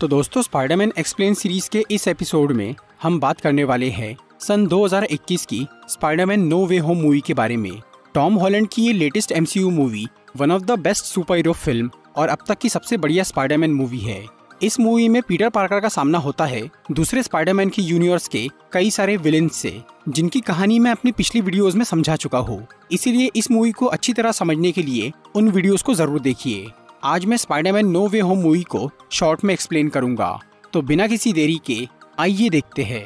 तो दोस्तों Spiderman explain series के इस एपिसोड में हम बात करने वाले हैं सन 2021 की स्पाइडरमैन नो वे होम मूवी के बारे में। टॉम हॉलैंड की ये latest MCU movie one of the best super hero film और अब तक की सबसे बढ़िया स्पाइडरमैन मूवी है। इस मूवी में पीटर पार्कर का सामना होता है दूसरे स्पाइडरमैन के यूनिवर्स के कई सारे विलेन से, जिनकी कहानी मैं अपनी पिछली वीडियोस में समझा चुका हूँ, इसीलिए इस मूवी को अच्छी तरह समझने के लिए उन वीडियोस को जरूर देखिए। आज मैं स्पाइडरमैन नो वे होम मूवी को शॉर्ट में एक्सप्लेन करूंगा, तो बिना किसी देरी के आइए देखते हैं।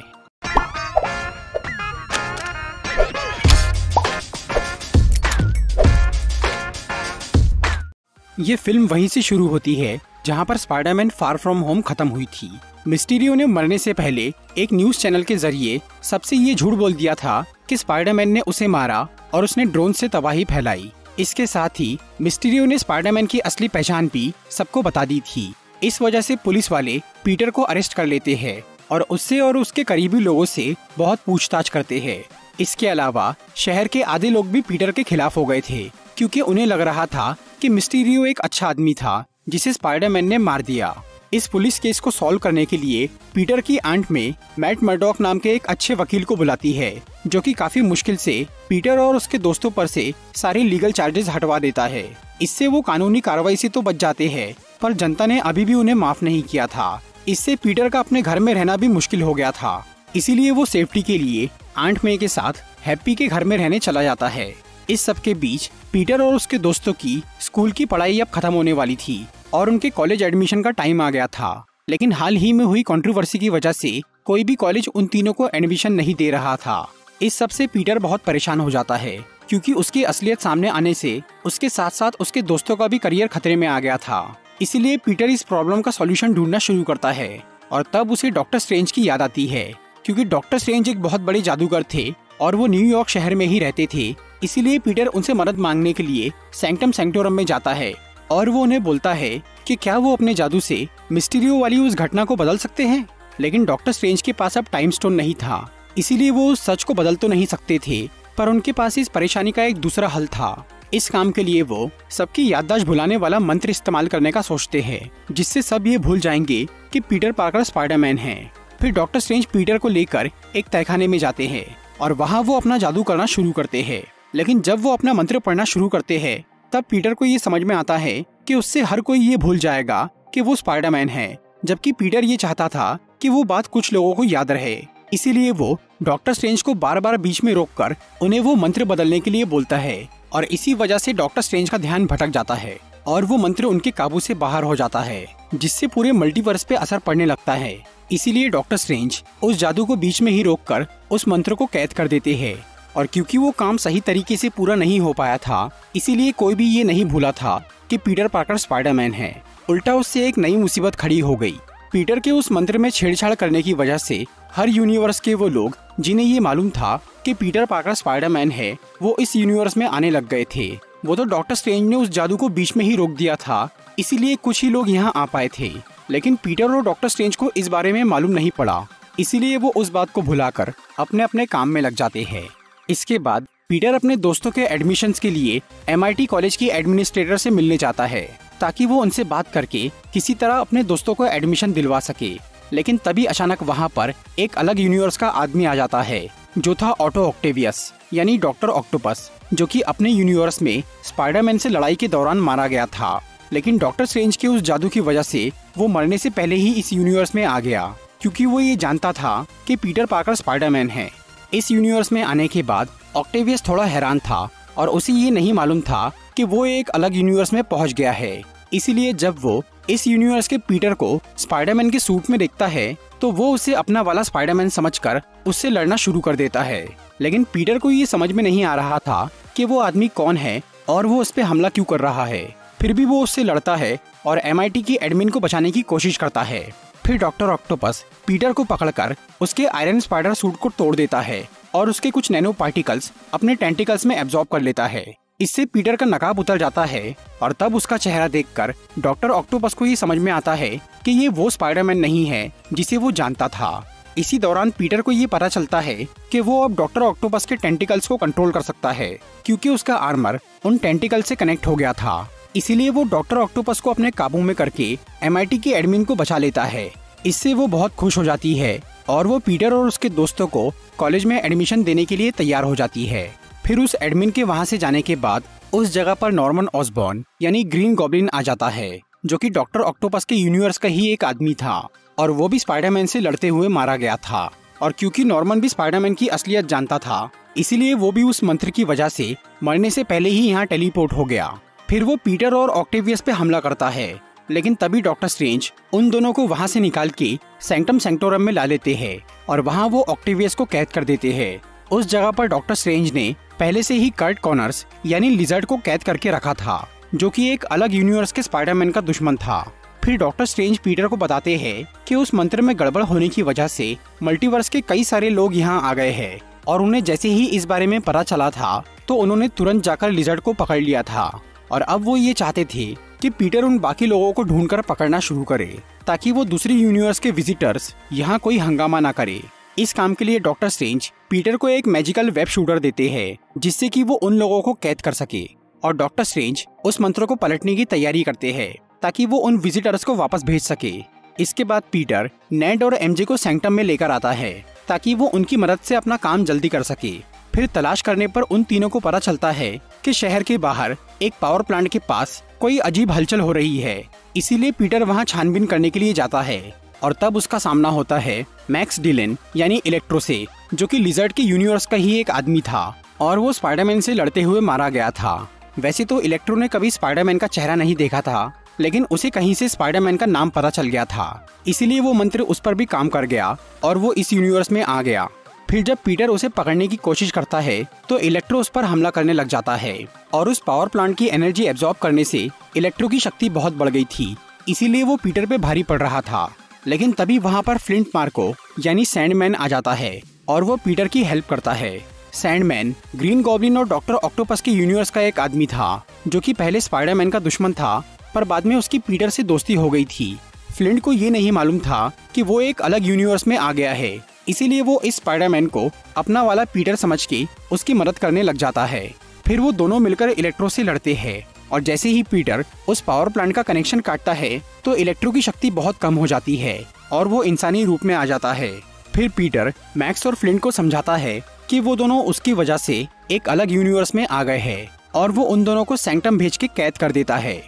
ये फिल्म वहीं से शुरू होती है जहां पर स्पाइडरमैन फार फ्रॉम होम खत्म हुई थी। मिस्टीरियो ने मरने से पहले एक न्यूज चैनल के जरिए सबसे ये झूठ बोल दिया था कि स्पाइडरमैन ने उसे मारा और उसने ड्रोन से तबाही फैलाई। इसके साथ ही मिस्टीरियो ने स्पाइडरमैन की असली पहचान भी सबको बता दी थी। इस वजह से पुलिस वाले पीटर को अरेस्ट कर लेते हैं और उससे और उसके करीबी लोगों से बहुत पूछताछ करते हैं। इसके अलावा शहर के आधे लोग भी पीटर के खिलाफ हो गए थे क्योंकि उन्हें लग रहा था कि मिस्टीरियो एक अच्छा आदमी था जिसे स्पाइडरमैन ने मार दिया। इस पुलिस केस को सॉल्व करने के लिए पीटर की आंट में मैट मर्डॉक नाम के एक अच्छे वकील को बुलाती है, जो कि काफी मुश्किल से पीटर और उसके दोस्तों पर से सारे लीगल चार्जेस हटवा देता है। इससे वो कानूनी कार्रवाई से तो बच जाते हैं, पर जनता ने अभी भी उन्हें माफ नहीं किया था। इससे पीटर का अपने घर में रहना भी मुश्किल हो गया था, इसीलिए वो सेफ्टी के लिए आंट मे के साथ हैप्पी के घर में रहने चला जाता है। इस सब के बीच पीटर और उसके दोस्तों की स्कूल की पढ़ाई अब खत्म होने वाली थी और उनके कॉलेज एडमिशन का टाइम आ गया था, लेकिन हाल ही में हुई कंट्रोवर्सी की वजह से कोई भी कॉलेज उन तीनों को एडमिशन नहीं दे रहा था। इस सब से पीटर बहुत परेशान हो जाता है क्योंकि उसकी असलियत सामने आने से उसके साथ साथ उसके दोस्तों का भी करियर खतरे में आ गया था। इसीलिए पीटर इस प्रॉब्लम का सॉल्यूशन ढूंढना शुरू करता है और तब उसे डॉक्टर स्ट्रेंज की याद आती है, क्योंकि डॉक्टर स्ट्रेंज एक बहुत बड़े जादूगर थे और वो न्यूयॉर्क शहर में ही रहते थे। इसीलिए पीटर उनसे मदद मांगने के लिए सैंक्टम सैंक्टोरम में जाता है और वो उन्हें बोलता है कि क्या वो अपने जादू से मिस्टीरियो वाली उस घटना को बदल सकते हैं। लेकिन डॉक्टर स्ट्रेंज के पास अब टाइम स्टोन नहीं था, इसीलिए वो उस सच को बदल तो नहीं सकते थे, पर उनके पास इस परेशानी का एक दूसरा हल था। इस काम के लिए वो सबकी याददाश्त भुलाने वाला मंत्र इस्तेमाल करने का सोचते हैं, जिससे सब ये भूल जाएंगे कि पीटर पार्कर स्पाइडरमैन है। फिर डॉक्टर स्ट्रेंज पीटर को लेकर एक तहखाने में जाते हैं और वहाँ वो अपना जादू करना शुरू करते हैं। लेकिन जब वो अपना मंत्र पढ़ना शुरू करते हैं तब पीटर को ये समझ में आता है कि उससे हर कोई ये भूल जाएगा कि वो स्पाइडरमैन है, जबकि पीटर ये चाहता था कि वो बात कुछ लोगों को याद रहे। इसीलिए वो डॉक्टर स्ट्रेंज को बार बार बीच में रोककर उन्हें वो मंत्र बदलने के लिए बोलता है और इसी वजह से डॉक्टर स्ट्रेंज का ध्यान भटक जाता है और वो मंत्र उनके काबू से बाहर हो जाता है, जिससे पूरे मल्टीवर्स पे असर पड़ने लगता है। इसीलिए डॉक्टर स्ट्रेंज उस जादू को बीच में ही रोककर उस मंत्र को कैद कर देते हैं और क्योंकि वो काम सही तरीके से पूरा नहीं हो पाया था, इसीलिए कोई भी ये नहीं भूला था कि पीटर पार्कर स्पाइडरमैन है। उल्टा उससे एक नई मुसीबत खड़ी हो गई। पीटर के उस मंत्र में छेड़छाड़ करने की वजह से हर यूनिवर्स के वो लोग जिन्हें ये मालूम था कि पीटर पार्कर स्पाइडरमैन है, वो इस यूनिवर्स में आने लग गए थे। वो तो डॉक्टर स्ट्रेंज ने उस जादू को बीच में ही रोक दिया था, इसीलिए कुछ ही लोग यहाँ आ पाए थे, लेकिन पीटर और डॉक्टर स्ट्रेंज को इस बारे में मालूम नहीं पड़ा, इसीलिए वो उस बात को भुलाकर अपने अपने काम में लग जाते हैं। इसके बाद पीटर अपने दोस्तों के एडमिशन्स के लिए MIT कॉलेज की एडमिनिस्ट्रेटर से मिलने जाता है ताकि वो उनसे बात करके किसी तरह अपने दोस्तों को एडमिशन दिलवा सके। लेकिन तभी अचानक वहाँ पर एक अलग यूनिवर्स का आदमी आ जाता है, जो था ऑटो ऑक्टेवियस यानी डॉक्टर ऑक्टोपस, जो कि अपने यूनिवर्स में स्पाइडरमैन से लड़ाई के दौरान मारा गया था। लेकिन डॉक्टर स्ट्रेंज के उस जादू की वजह से वो मरने से पहले ही इस यूनिवर्स में आ गया, क्योंकि वो ये जानता था कि पीटर पार्कर स्पाइडरमैन है। इस यूनिवर्स में आने के बाद ऑक्टेवियस थोड़ा हैरान था और उसे ये नहीं मालूम था कि वो एक अलग यूनिवर्स में पहुंच गया है। इसीलिए जब वो इस यूनिवर्स के पीटर को स्पाइडरमैन के सूट में देखता है तो वो उसे अपना वाला स्पाइडरमैन समझकर उससे लड़ना शुरू कर देता है। लेकिन पीटर को ये समझ में नहीं आ रहा था कि वो आदमी कौन है और वो उस पर हमला क्यों कर रहा है। फिर भी वो उससे लड़ता है और MIT की एडमिन को बचाने की कोशिश करता है। फिर डॉक्टर ऑक्टोपस पीटर को पकड़कर उसके आयरन स्पाइडर सूट को तोड़ देता है और उसके कुछ नैनो पार्टिकल्स अपने टेंटिकल्स में एब्जॉर्ब कर लेता है। इससे पीटर का नकाब उतर जाता है और तब उसका चेहरा देखकर डॉक्टर ऑक्टोपस को ये समझ में आता है कि ये वो स्पाइडरमैन नहीं है जिसे वो जानता था। इसी दौरान पीटर को ये पता चलता है कि वो अब डॉक्टर ऑक्टोपस के टेंटिकल्स को कंट्रोल कर सकता है, क्योंकि उसका आर्मर उन टेंटिकल से कनेक्ट हो गया था। इसीलिए वो डॉक्टर ऑक्टोपस को अपने काबू में करके MIT के एडमिन को बचा लेता है। इससे वो बहुत खुश हो जाती है और वो पीटर और उसके दोस्तों को कॉलेज में एडमिशन देने के लिए तैयार हो जाती है। फिर उस एडमिन के वहाँ से जाने के बाद उस जगह पर नॉर्मन ऑसबॉर्न यानी ग्रीन गॉब्लिन आ जाता है, जो कि डॉक्टर ऑक्टोपस के यूनिवर्स का ही एक आदमी था और वो भी स्पाइडरमैन से लड़ते हुए मारा गया था। और क्योंकि नॉर्मन भी स्पाइडरमैन की असलियत जानता था, इसीलिए वो भी उस मंत्र की वजह से मरने से पहले ही यहाँ टेलीपोर्ट हो गया। फिर वो पीटर और ऑक्टेवियस पे हमला करता है, लेकिन तभी डॉक्टर स्ट्रेंज उन दोनों को वहाँ से निकाल के सैंक्टम सैंक्टोरम में ला लेते हैं और वहाँ वो ऑक्टेवियस को कैद कर देते हैं। उस जगह पर डॉक्टर स्ट्रेंज ने पहले से ही कर्ट कॉनर्स यानी लिजर्ड को कैद करके रखा था, जो कि एक अलग यूनिवर्स के स्पाइडरमैन का दुश्मन था। फिर डॉक्टर स्ट्रेंज पीटर को बताते हैं कि उस मंत्र में गड़बड़ होने की वजह से मल्टीवर्स के कई सारे लोग यहाँ आ गए हैं और उन्हें जैसे ही इस बारे में पता चला था तो उन्होंने तुरंत जाकर लिजर्ड को पकड़ लिया था और अब वो ये चाहते थे कि पीटर उन बाकी लोगों को ढूंढकर पकड़ना शुरू करे ताकि वो दूसरी यूनिवर्स के विजिटर्स यहाँ कोई हंगामा ना करे। इस काम के लिए डॉक्टर स्ट्रेंज पीटर को एक मैजिकल वेब शूटर देते हैं जिससे कि वो उन लोगों को कैद कर सके और डॉक्टर स्ट्रेंज उस मंत्र को पलटने की तैयारी करते हैं ताकि वो उन विजिटर्स को वापस भेज सके। इसके बाद पीटर नेड और MJ को सैंक्टम में लेकर आता है ताकि वो उनकी मदद से अपना काम जल्दी कर सके। फिर तलाश करने पर उन तीनों को पता चलता है कि शहर के बाहर एक पावर प्लांट के पास कोई अजीब हलचल हो रही है, इसीलिए पीटर वहां छानबीन करने के लिए जाता है और तब उसका सामना होता है मैक्स डिलन यानी इलेक्ट्रो से, जो कि लिजर्ड के यूनिवर्स का ही एक आदमी था और वो स्पाइडरमैन से लड़ते हुए मारा गया था। वैसे तो इलेक्ट्रो ने कभी स्पाइडरमैन का चेहरा नहीं देखा था, लेकिन उसे कहीं से स्पाइडरमैन का नाम पता चल गया था, इसीलिए वो मंत्र उस पर भी काम कर गया और वो इस यूनिवर्स में आ गया। फिर जब पीटर उसे पकड़ने की कोशिश करता है तो इलेक्ट्रो उस पर हमला करने लग जाता है और उस पावर प्लांट की एनर्जी एब्जॉर्ब करने से इलेक्ट्रो की शक्ति बहुत बढ़ गई थी, इसीलिए वो पीटर पे भारी पड़ रहा था। लेकिन तभी वहाँ पर फ्लिंट मार्को यानी सैंडमैन आ जाता है और वो पीटर की हेल्प करता है। सैंडमैन ग्रीन गॉब्लिन और डॉक्टर ऑक्टोपस के यूनिवर्स का एक आदमी था, जो कि पहले स्पाइडरमैन का दुश्मन था पर बाद में उसकी पीटर से दोस्ती हो गई थी। फ्लिंट को ये नहीं मालूम था कि वो एक अलग यूनिवर्स में आ गया है, इसीलिए वो इस स्पाइडरमैन को अपना वाला पीटर समझ के उसकी मदद करने लग जाता है। फिर वो दोनों मिलकर इलेक्ट्रो से लड़ते हैं और जैसे ही पीटर उस पावर प्लांट का कनेक्शन काटता है तो इलेक्ट्रो की शक्ति बहुत कम हो जाती है और वो इंसानी रूप में आ जाता है। फिर पीटर मैक्स और फ्लिंट को समझाता है कि वो दोनों उसकी वजह से एक अलग यूनिवर्स में आ गए हैं और वो उन दोनों को सैंक्टम भेज के कैद कर देता है।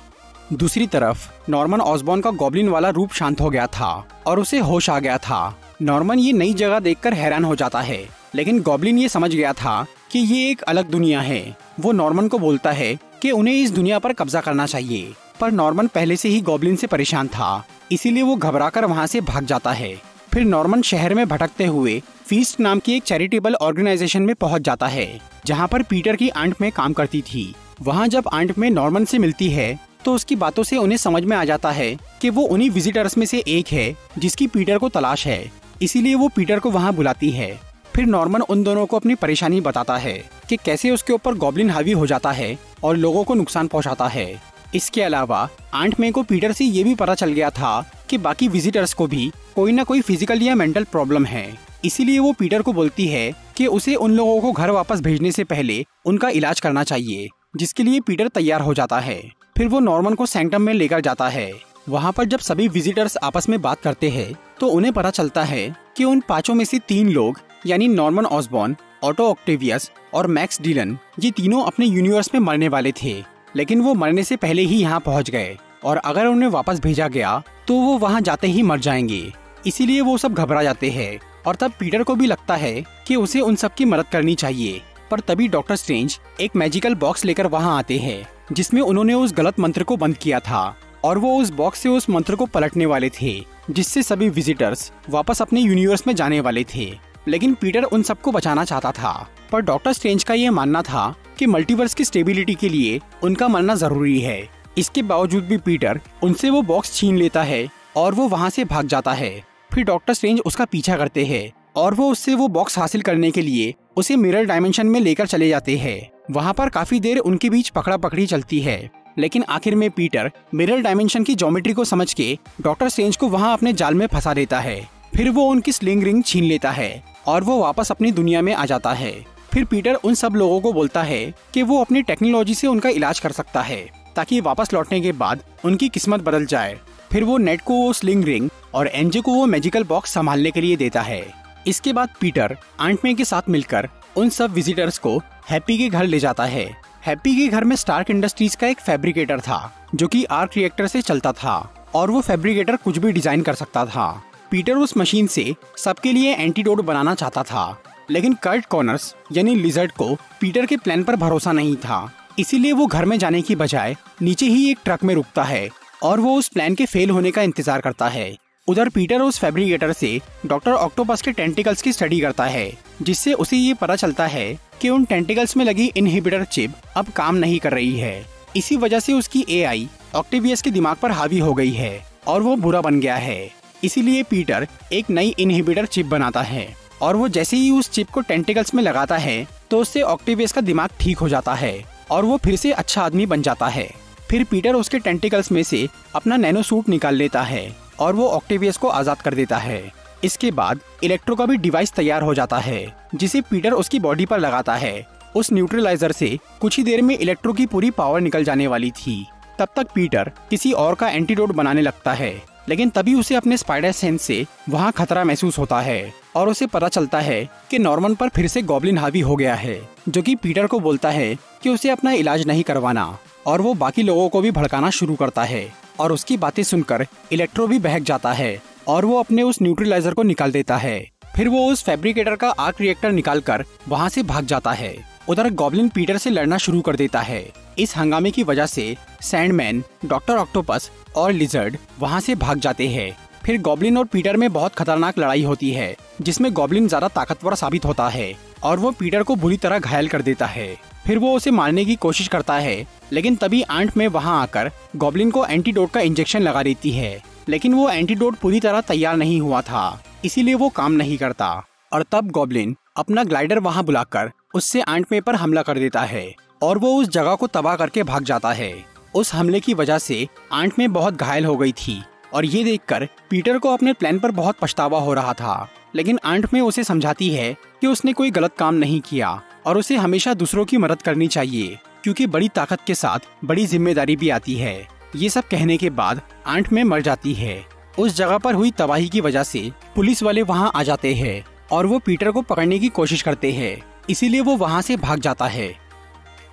दूसरी तरफ नॉर्मन ऑसबॉर्न का गॉब्लिन वाला रूप शांत हो गया था और उसे होश आ गया था। नॉर्मन ये नई जगह देखकर हैरान हो जाता है, लेकिन गॉब्लिन ये समझ गया था कि ये एक अलग दुनिया है। वो नॉर्मन को बोलता है कि उन्हें इस दुनिया पर कब्जा करना चाहिए, पर नॉर्मन पहले से ही गॉब्लिन से परेशान था, इसीलिए वो घबराकर वहाँ से भाग जाता है। फिर नॉर्मन शहर में भटकते हुए फीस्ट नाम की एक चैरिटेबल ऑर्गेनाइजेशन में पहुँच जाता है, जहाँ पर पीटर की आंट में काम करती थी। वहाँ जब आंट में नॉर्मन से मिलती है तो उसकी बातों से उन्हें समझ में आ जाता है कि वो उन्हीं विजिटर्स में से एक है जिसकी पीटर को तलाश है, इसीलिए वो पीटर को वहाँ बुलाती है। फिर नॉर्मन उन दोनों को अपनी परेशानी बताता है कि कैसे उसके ऊपर गॉब्लिन हावी हो जाता है और लोगों को नुकसान पहुँचाता है। इसके अलावा आंट मे को पीटर से ये भी पता चल गया था कि बाकी विजिटर्स को भी कोई ना कोई फिजिकल या मेंटल प्रॉब्लम है, इसीलिए वो पीटर को बोलती है कि उसे उन लोगों को घर वापस भेजने से पहले उनका इलाज करना चाहिए, जिसके लिए पीटर तैयार हो जाता है। फिर वो नॉर्मन को सैंक्टम में लेकर जाता है। वहाँ पर जब सभी विजिटर्स आपस में बात करते हैं तो उन्हें पता चलता है कि उन पांचों में से तीन लोग यानी नॉर्मन ऑसबॉर्न, ऑटो ऑक्टेवियस और मैक्स डिलन, ये तीनों अपने यूनिवर्स में मरने वाले थे, लेकिन वो मरने से पहले ही यहाँ पहुँच गए और अगर उन्हें वापस भेजा गया तो वो वहाँ जाते ही मर जाएंगे, इसीलिए वो सब घबरा जाते हैं। और तब पीटर को भी लगता है कि उसे उन सब की मदद करनी चाहिए, पर तभी डॉक्टर स्ट्रेंज एक मैजिकल बॉक्स लेकर वहाँ आते हैं जिसमें उन्होंने उस गलत मंत्र को बंद किया था और वो उस बॉक्स से उस मंत्र को पलटने वाले थे, जिससे सभी विजिटर्स वापस अपने यूनिवर्स में जाने वाले थे। लेकिन पीटर उन सबको बचाना चाहता था, पर डॉक्टर स्ट्रेंज का ये मानना था कि मल्टीवर्स की स्टेबिलिटी के लिए उनका मरना जरूरी है। इसके बावजूद भी पीटर उनसे वो बॉक्स छीन लेता है और वो वहाँ से भाग जाता है। फिर डॉक्टर स्ट्रेंज उसका पीछा करते हैं और वो उससे वो बॉक्स हासिल करने के लिए उसे मिरर डायमेंशन में लेकर चले जाते हैं। वहाँ पर काफी देर उनके बीच पकड़ा पकड़ी चलती है, लेकिन आखिर में पीटर मिरर डायमेंशन की ज्योमेट्री को समझ के डॉक्टर स्ट्रेंज को वहाँ अपने जाल में फंसा देता है। फिर वो उनकी स्लिंग रिंग छीन लेता है और वो वापस अपनी दुनिया में आ जाता है। फिर पीटर उन सब लोगों को बोलता है कि वो अपनी टेक्नोलॉजी से उनका इलाज कर सकता है। ताकि वापस लौटने के बाद उनकी किस्मत बदल जाए। फिर वो नेड को वो स्लिंग रिंग और एमजे को वो मैजिकल बॉक्स संभालने के लिए देता है। इसके बाद पीटर एंटमैन के साथ मिलकर उन सब विजिटर्स को हैप्पी के घर ले जाता है। हैप्पी के घर में स्टार्क इंडस्ट्रीज का एक फैब्रिकेटर था जो कि आर्क रिएक्टर से चलता था और वो फैब्रिकेटर कुछ भी डिजाइन कर सकता था। पीटर उस मशीन से सबके लिए एंटीडोट बनाना चाहता था, लेकिन कर्ट कॉनर्स यानी लिजर्ड को पीटर के प्लान पर भरोसा नहीं था, इसीलिए वो घर में जाने की बजाय नीचे ही एक ट्रक में रुकता है और वो उस प्लान के फेल होने का इंतजार करता है। उधर पीटर उस फैब्रिकेटर से डॉक्टर ऑक्टोपस के टेंटिकल्स की स्टडी करता है, जिससे उसे ये पता चलता है कि उन टेंटिकल्स में लगी इनहिबिटर चिप अब काम नहीं कर रही है। इसी वजह से उसकी एआई ऑक्टेवियस के दिमाग पर हावी हो गई है और वो बुरा बन गया है। इसीलिए पीटर एक नई इनहिबिटर चिप बनाता है और वो जैसे ही उस चिप को टेंटिकल्स में लगाता है तो उससे ऑक्टेवियस का दिमाग ठीक हो जाता है और वो फिर से अच्छा आदमी बन जाता है। फिर पीटर उसके टेंटिकल्स में से अपना नैनो सूट निकाल लेता है और वो ऑक्टेवियस को आजाद कर देता है। इसके बाद इलेक्ट्रो का भी डिवाइस तैयार हो जाता है जिसे पीटर उसकी बॉडी पर लगाता है। उस न्यूट्रलाइजर से कुछ ही देर में इलेक्ट्रो की पूरी पावर निकल जाने वाली थी। तब तक पीटर किसी और का एंटीडोट बनाने लगता है, लेकिन तभी उसे अपने स्पाइडर सेंस से वहाँ खतरा महसूस होता है और उसे पता चलता है कि नॉर्मन पर फिर से गॉब्लिन हावी हो गया है, जो कि पीटर को बोलता है कि उसे अपना इलाज नहीं करवाना, और वो बाकी लोगों को भी भड़काना शुरू करता है और उसकी बातें सुनकर इलेक्ट्रो भी बहक जाता है और वो अपने उस न्यूट्रलाइजर को निकाल देता है। फिर वो उस फैब्रिकेटर का आर्क रिएक्टर निकाल कर वहाँ से भाग जाता है। उधर गॉब्लिन पीटर से लड़ना शुरू कर देता है। इस हंगामे की वजह से सैंडमैन, डॉक्टर ऑक्टोपस और लिजर्ड वहाँ से भाग जाते हैं। फिर गॉब्लिन और पीटर में बहुत खतरनाक लड़ाई होती है जिसमें गॉब्लिन ज्यादा ताकतवर साबित होता है और वो पीटर को बुरी तरह घायल कर देता है। फिर वो उसे मारने की कोशिश करता है, लेकिन तभी एंटमैन वहाँ आकर गॉब्लिन को एंटीडोट का इंजेक्शन लगा देती है, लेकिन वो एंटीडोट पूरी तरह तैयार नहीं हुआ था, इसीलिए वो काम नहीं करता। और तब गॉब्लिन अपना ग्लाइडर वहाँ बुलाकर उससे एंटमैन पर हमला कर देता है और वो उस जगह को तबाह करके भाग जाता है। उस हमले की वजह से एंटमैन बहुत घायल हो गई थी और ये देखकर पीटर को अपने प्लान पर बहुत पछतावा हो रहा था, लेकिन एंटमैन उसे समझाती है कि उसने कोई गलत काम नहीं किया और उसे हमेशा दूसरों की मदद करनी चाहिए, क्योंकि बड़ी ताकत के साथ बड़ी जिम्मेदारी भी आती है। ये सब कहने के बाद एंटमैन मर जाती है। उस जगह पर हुई तबाही की वजह से पुलिस वाले वहाँ आ जाते हैं और वो पीटर को पकड़ने की कोशिश करते हैं, इसीलिए वो वहाँ से भाग जाता है।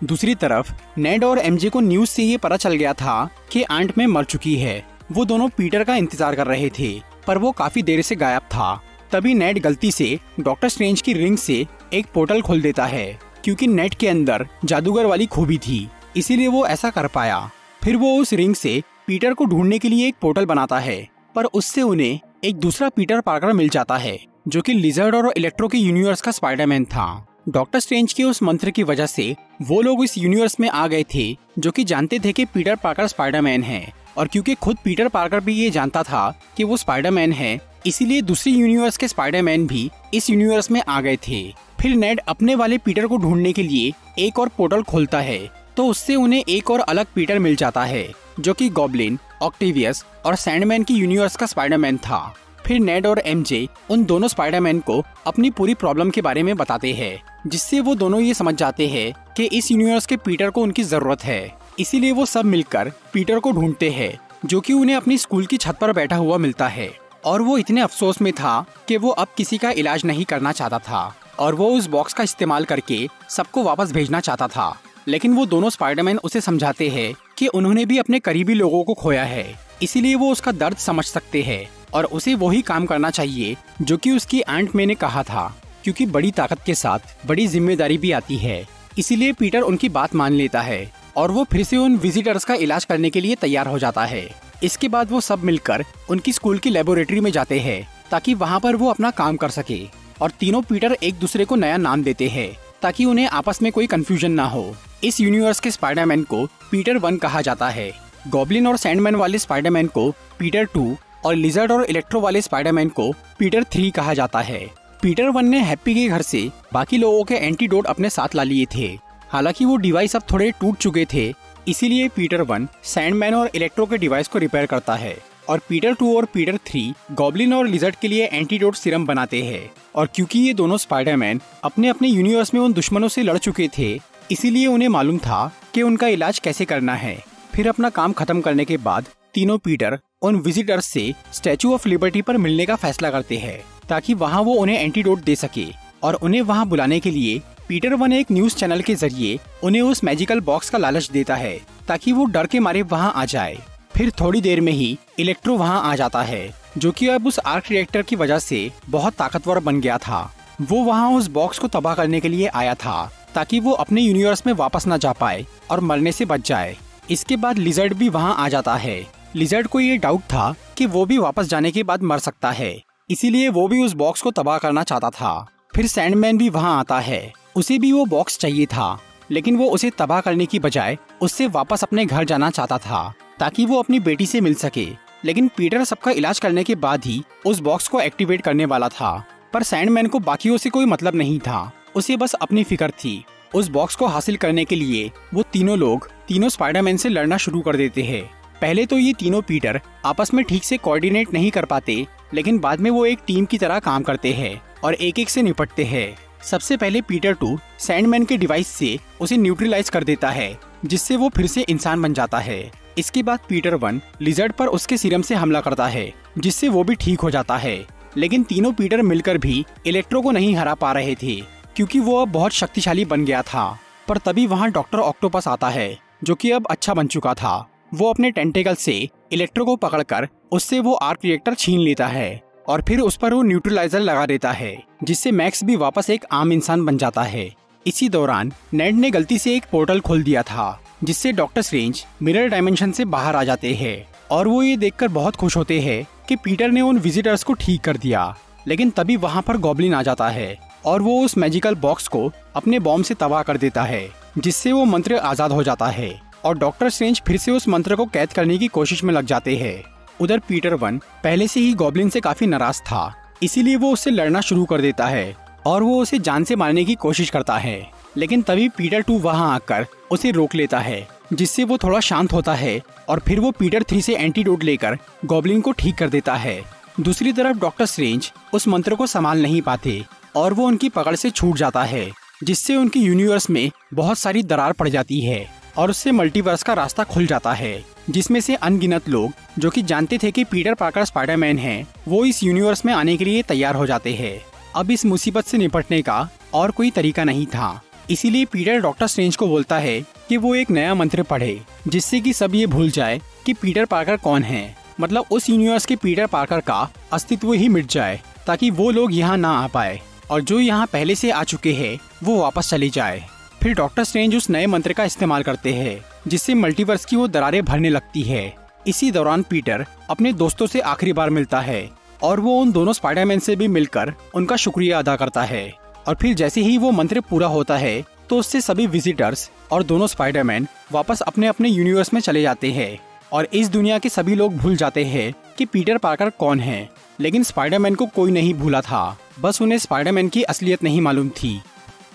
दूसरी तरफ नेड और एमजे को न्यूज से ये पता चल गया था कि एंटमैन मर चुकी है। वो दोनों पीटर का इंतजार कर रहे थे, पर वो काफी देर से गायब था। तभी नेड गलती से डॉक्टर स्ट्रेंज की रिंग से एक पोर्टल खोल देता है, क्योंकि नेड के अंदर जादूगर वाली खूबी थी, इसीलिए वो ऐसा कर पाया। फिर वो उस रिंग से पीटर को ढूंढने के लिए एक पोर्टल बनाता है, पर उससे उन्हें एक दूसरा पीटर पार्कर मिल जाता है जो कि लिजर्ड और इलेक्ट्रो के यूनिवर्स का स्पाइडरमैन था। डॉक्टर स्ट्रेंज के उस मंत्र की वजह से वो लोग इस यूनिवर्स में आ गए थे, जो कि जानते थे कि पीटर पार्कर स्पाइडरमैन है, और क्योंकि खुद पीटर पार्कर भी ये जानता था कि वो स्पाइडरमैन है, इसीलिए दूसरी यूनिवर्स के स्पाइडरमैन भी इस यूनिवर्स में आ गए थे। फिर नेड अपने वाले पीटर को ढूंढने के लिए एक और पोर्टल खोलता है, तो उससे उन्हें एक और अलग पीटर मिल जाता है जो कि गॉब्लिन, ऑक्टेवियस और सैंडमैन की यूनिवर्स का स्पाइडरमैन था। फिर नेड और एमजे उन दोनों स्पाइडरमैन को अपनी पूरी प्रॉब्लम के बारे में बताते हैं, जिससे वो दोनों ये समझ जाते हैं कि इस यूनिवर्स के पीटर को उनकी जरूरत है। इसीलिए वो सब मिलकर पीटर को ढूंढते हैं, जो कि उन्हें अपनी स्कूल की छत पर बैठा हुआ मिलता है, और वो इतने अफसोस में था कि वो अब किसी का इलाज नहीं करना चाहता था और वो उस बॉक्स का इस्तेमाल करके सबको वापस भेजना चाहता था। लेकिन वो दोनों स्पाइडरमैन उसे समझाते हैं कि उन्होंने भी अपने करीबी लोगों को खोया है, इसीलिए वो उसका दर्द समझ सकते हैं और उसे वही काम करना चाहिए जो कि उसकी एंटमैन ने कहा था, क्योंकि बड़ी ताकत के साथ बड़ी जिम्मेदारी भी आती है। इसीलिए पीटर उनकी बात मान लेता है और वो फिर से उन विजिटर्स का इलाज करने के लिए तैयार हो जाता है। इसके बाद वो सब मिलकर उनकी स्कूल की लेबोरेटरी में जाते हैं ताकि वहाँ पर वो अपना काम कर सके, और तीनों पीटर एक दूसरे को नया नाम देते हैं ताकि उन्हें आपस में कोई कंफ्यूजन ना हो। इस यूनिवर्स के स्पाइडरमैन को पीटर 1 कहा जाता है, गॉब्लिन और सैंडमैन वाले स्पाइडरमैन को पीटर 2 और लिजर्ड और इलेक्ट्रो वाले स्पाइडरमैन को पीटर 3 कहा जाता है। पीटर 1 ने हैप्पी के घर से बाकी लोगों के एंटीडोट अपने साथ ला लिए थे, हालांकि वो डिवाइस अब थोड़े टूट चुके थे, इसीलिए पीटर 1 सैंडमैन और इलेक्ट्रो के डिवाइस को रिपेयर करता है, और पीटर 2 और पीटर 3 गॉब्लिन और लिजर्ड के लिए एंटीडोट सीरम बनाते हैं। और क्योंकि ये दोनों स्पाइडरमैन अपने अपने यूनिवर्स में उन दुश्मनों से लड़ चुके थे, इसीलिए उन्हें मालूम था कि उनका इलाज कैसे करना है। फिर अपना काम खत्म करने के बाद तीनों पीटर उन विजिटर्स से स्टैचू ऑफ लिबर्टी पर मिलने का फैसला करते हैं ताकि वहाँ वो उन्हें एंटीडोट दे सके, और उन्हें वहाँ बुलाने के लिए पीटर वन एक न्यूज चैनल के जरिए उन्हें उस मैजिकल बॉक्स का लालच देता है ताकि वो डर के मारे वहाँ आ जाए। फिर थोड़ी देर में ही इलेक्ट्रो वहाँ आ जाता है जो कि अब उस आर्क रिएक्टर की वजह से बहुत ताकतवर बन गया था। वो वहाँ उस बॉक्स को तबाह करने के लिए आया था ताकि वो अपने यूनिवर्स में वापस न जा पाए और मरने से बच जाए। इसके बाद लिजर्ड भी वहाँ आ जाता है। लिजर्ड को ये डाउट था कि वो भी वापस जाने के बाद मर सकता है, इसीलिए वो भी उस बॉक्स को तबाह करना चाहता था। फिर सैंडमैन भी वहाँ आता है, उसे भी वो बॉक्स चाहिए था लेकिन वो उसे तबाह करने की बजाय उससे वापस अपने घर जाना चाहता था ताकि वो अपनी बेटी से मिल सके। लेकिन पीटर सबका इलाज करने के बाद ही उस बॉक्स को एक्टिवेट करने वाला था, पर सैंडमैन को बाकियों से कोई मतलब नहीं था, उसे बस अपनी फिक्र थी। उस बॉक्स को हासिल करने के लिए वो तीनों लोग तीनों स्पाइडरमैन से लड़ना शुरू कर देते हैं। पहले तो ये तीनों पीटर आपस में ठीक से कोऑर्डिनेट नहीं कर पाते, लेकिन बाद में वो एक टीम की तरह काम करते हैं और एक एक से निपटते हैं। सबसे पहले पीटर 2 सैंडमैन के डिवाइस से उसे न्यूट्रलाइज कर देता है जिससे वो फिर से इंसान बन जाता है। इसके बाद पीटर 1 लिजर्ड पर उसके सीरम से हमला करता है जिससे वो भी ठीक हो जाता है। लेकिन तीनों पीटर मिलकर भी इलेक्ट्रो को नहीं हरा पा रहे थे क्योंकि वो अब बहुत शक्तिशाली बन गया था। पर तभी वहाँ डॉक्टर ऑक्टोपस आता है जो कि अब अच्छा बन चुका था। वो अपने टेंटेकल से इलेक्ट्रो को पकड़कर उससे वो आर्क रिएक्टर छीन लेता है और फिर उस पर वो न्यूट्रलाइजर लगा देता है जिससे मैक्स भी वापस एक आम इंसान बन जाता है। इसी दौरान नेड ने गलती से एक पोर्टल खोल दिया था जिससे डॉक्टर स्ट्रेंज मिरर डायमेंशन से बाहर आ जाते हैं और वो ये देखकर बहुत खुश होते हैं कि पीटर ने उन विजिटर्स को ठीक कर दिया। लेकिन तभी वहाँ पर गॉब्लिन आ जाता है और वो उस मैजिकल बॉक्स को अपने बॉम्ब से तबाह कर देता है जिससे वो मंत्र आजाद हो जाता है और डॉक्टर स्ट्रेंज फिर से उस मंत्र को कैद करने की कोशिश में लग जाते हैं। उधर पीटर 1 पहले से ही गॉब्लिन से काफी नाराज था, इसीलिए वो उससे लड़ना शुरू कर देता है और वो उसे जान से मारने की कोशिश करता है। लेकिन तभी पीटर 2 वहाँ आकर उसे रोक लेता है जिससे वो थोड़ा शांत होता है और फिर वो पीटर 3 से एंटीडोट लेकर गॉब्लिन को ठीक कर देता है। दूसरी तरफ डॉक्टर स्ट्रेंज उस मंत्र को संभाल नहीं पाते और वो उनकी पकड़ से छूट जाता है जिससे उनके यूनिवर्स में बहुत सारी दरार पड़ जाती है और उससे मल्टीवर्स का रास्ता खुल जाता है जिसमें से अनगिनत लोग जो कि जानते थे कि पीटर पार्कर स्पाइडरमैन हैं, वो इस यूनिवर्स में आने के लिए तैयार हो जाते हैं। अब इस मुसीबत से निपटने का और कोई तरीका नहीं था, इसीलिए पीटर डॉक्टर स्ट्रेंज को बोलता है कि वो एक नया मंत्र पढ़े जिससे कि सब ये भूल जाए कि पीटर पार्कर कौन है, मतलब उस यूनिवर्स के पीटर पार्कर का अस्तित्व ही मिट जाए ताकि वो लोग यहाँ ना आ पाए और जो यहाँ पहले से आ चुके हैं वो वापस चले जाए। फिर डॉक्टर स्ट्रेंज उस नए मंत्र का इस्तेमाल करते हैं जिससे मल्टीवर्स की वो दरारें भरने लगती है। इसी दौरान पीटर अपने दोस्तों से आखिरी बार मिलता है और वो उन दोनों स्पाइडरमैन से भी मिलकर उनका शुक्रिया अदा करता है और फिर जैसे ही वो मंत्र पूरा होता है तो उससे सभी विजिटर्स और दोनों स्पाइडरमैन वापस अपने अपने यूनिवर्स में चले जाते हैं और इस दुनिया के सभी लोग भूल जाते हैं कि पीटर पार्कर कौन है। लेकिन स्पाइडरमैन को कोई नहीं भूला था, बस उन्हें स्पाइडरमैन की असलियत नहीं मालूम थी।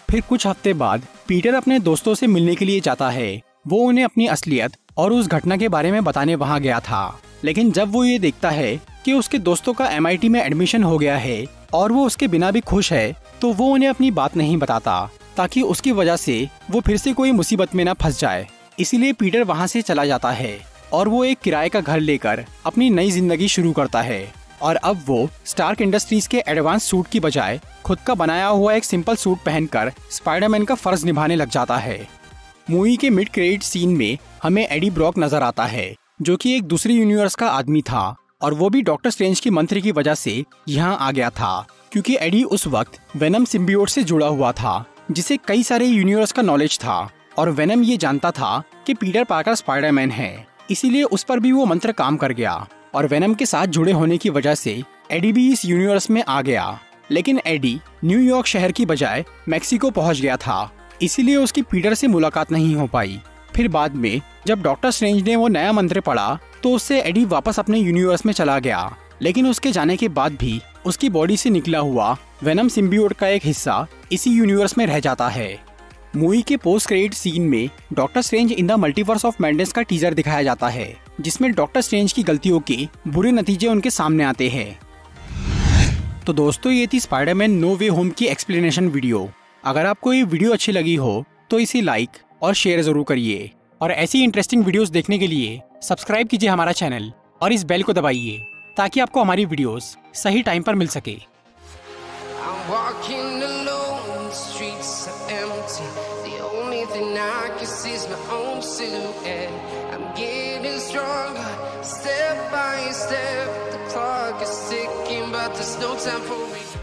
फिर कुछ हफ्ते बाद पीटर अपने दोस्तों से मिलने के लिए जाता है। वो उन्हें अपनी असलियत और उस घटना के बारे में बताने वहाँ गया था, लेकिन जब वो ये देखता है कि उसके दोस्तों का MIT में एडमिशन हो गया है और वो उसके बिना भी खुश है, तो वो उन्हें अपनी बात नहीं बताता ताकि उसकी वजह से वो फिर से कोई मुसीबत में ना फंस जाए। इसीलिए पीटर वहाँ से चला जाता है और वो एक किराए का घर लेकर अपनी नई जिंदगी शुरू करता है। और अब वो स्टार्क इंडस्ट्रीज के एडवांस सूट की बजाय खुद का बनाया हुआ एक सिंपल सूट पहनकर स्पाइडरमैन का फर्ज निभाने लग जाता है। मूवी के मिड क्रेडिट सीन में हमें एडी ब्रॉक नजर आता है जो कि एक दूसरे यूनिवर्स का आदमी था और वो भी डॉक्टर स्ट्रेंज की मंत्र की वजह से यहाँ आ गया था क्योंकि एडी उस वक्त वेनम सिम्बियोट से जुड़ा हुआ था जिसे कई सारे यूनिवर्स का नॉलेज था और वेनम ये जानता था कि पीटर पार्कर स्पाइडरमैन है, इसीलिए उस पर भी वो मंत्र काम कर गया और वेनम के साथ जुड़े होने की वजह से एडी भी इस यूनिवर्स में आ गया। लेकिन एडी न्यूयॉर्क शहर की बजाय मेक्सिको पहुंच गया था, इसीलिए उसकी पीटर से मुलाकात नहीं हो पाई। फिर बाद में जब डॉक्टर स्ट्रेंज ने वो नया मंत्र पढ़ा तो उससे एडी वापस अपने यूनिवर्स में चला गया। लेकिन उसके जाने के बाद भी उसकी बॉडी से निकला हुआ वेनम सिम्बियोट का एक हिस्सा इसी यूनिवर्स में रह जाता है। मूवी के पोस्ट क्रेडिट सीन में Doctor Strange in the multiverse of madness का टीजर दिखाया जाता है जिसमें डॉक्टर स्ट्रेंज की गलतियों के बुरे नतीजे उनके सामने आते हैं। तो दोस्तों, ये थी स्पाइडरमैन नो वे होम की एक्सप्लेनेशन वीडियो। अगर आपको ये वीडियो अच्छी लगी हो तो इसे लाइक और शेयर जरूर करिए। और ऐसी इंटरेस्टिंग वीडियोस देखने के लिए सब्सक्राइब कीजिए हमारा चैनल और इस बेल को दबाइए ताकि आपको हमारी वीडियोस सही टाइम पर मिल सके। Step by step, the clock is ticking, but there's no time for me.